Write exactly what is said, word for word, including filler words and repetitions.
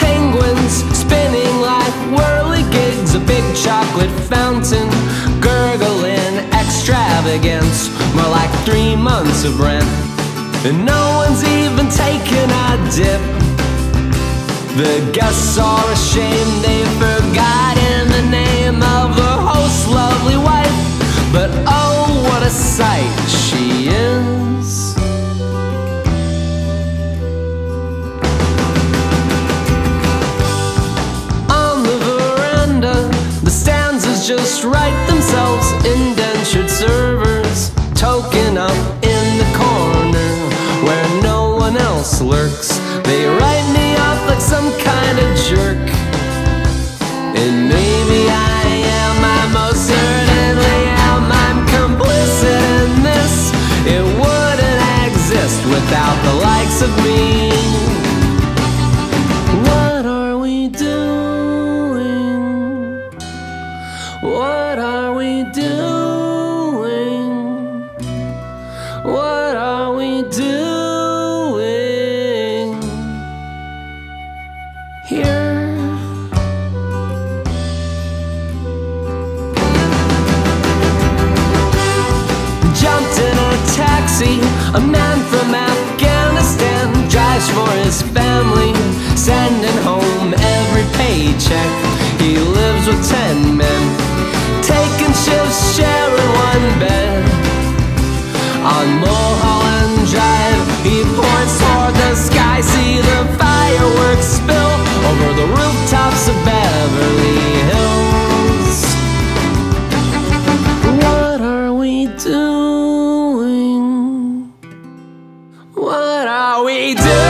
penguins spinning like whirligigs, a big chocolate fountain gurgling extravagance, more like three months of rent. And no one's even taken a dip. The guests are ashamed they've forgotten the name of their host's lovely wife, but oh, what a sight she is. Just write themselves indentured servers, token up in the corner where no one else lurks. They write me off like some kind of jerk, and maybe I am, I most certainly am, I'm complicit in this. It wouldn't exist without the likes of me. What are we doing? What are we doing? What are we doing here? Jumped in a taxi, a man from Afghanistan drives for his family, sending home every paycheck. He lives with ten men, taking shifts, sharing one bed. On Mulholland Drive, he points toward the sky. See the fireworks spill over the rooftops of Beverly Hills. What are we doing? What are we doing?